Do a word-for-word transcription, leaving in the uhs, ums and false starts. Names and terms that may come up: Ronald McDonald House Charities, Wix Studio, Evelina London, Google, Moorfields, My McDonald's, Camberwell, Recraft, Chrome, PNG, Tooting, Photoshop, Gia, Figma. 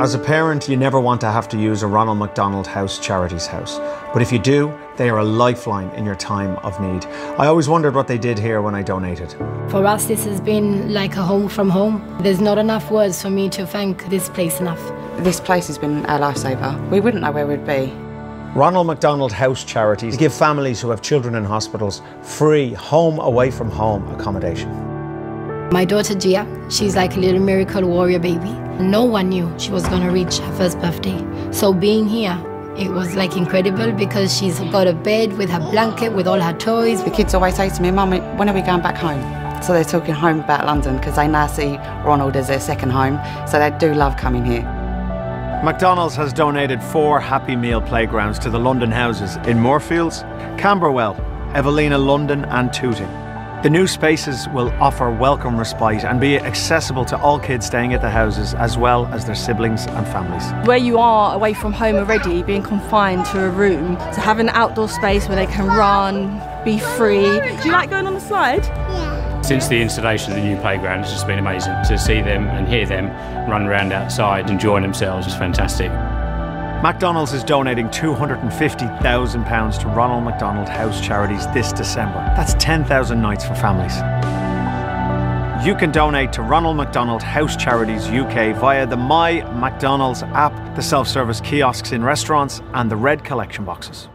As a parent, you never want to have to use a Ronald McDonald House Charities house, but if you do, they are a lifeline in your time of need. I always wondered what they did here when I donated. For us, this has been like a home from home. There's not enough words for me to thank this place enough. This place has been our lifesaver. We wouldn't know where we'd be. Ronald McDonald House Charities give families who have children in hospitals free home away from home accommodation. My daughter Gia, she's like a little miracle warrior baby. No one knew she was going to reach her first birthday. So being here, it was like incredible because she's got a bed with her blanket, with all her toys. The kids always say to me, Mum, when are we going back home? So they're talking home about London because they now see Ronald as their second home. So they do love coming here. McDonald's has donated four Happy Meal playgrounds to the London houses in Moorfields, Camberwell, Evelina London and Tooting. The new spaces will offer welcome respite and be accessible to all kids staying at the houses as well as their siblings and families. Where you are away from home already, being confined to a room, to have an outdoor space where they can run, be free. Do you like going on the slide? Yeah. Since the installation of the new playground, it's just been amazing. To see them and hear them run around outside, enjoying themselves, is fantastic. McDonald's is donating two hundred and fifty thousand pounds to Ronald McDonald House Charities this December. That's ten thousand nights for families. You can donate to Ronald McDonald House Charities U K via the My McDonald's app, the self-service kiosks in restaurants and the red collection boxes.